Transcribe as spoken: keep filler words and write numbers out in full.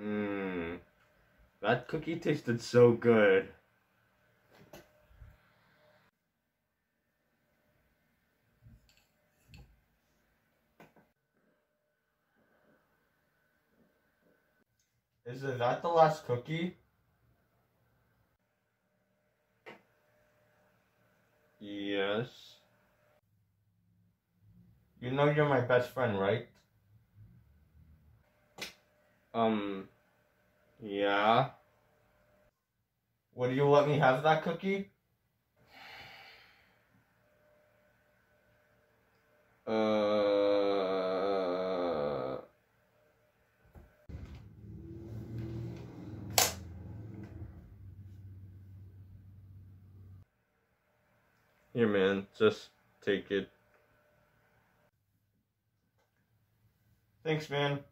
Mmm. That cookie tasted so good. Isn't that the last cookie? Yes. You know you're my best friend, right? Um, yeah. Would you let me have that cookie? Uh. Here, man, just take it. Thanks, man.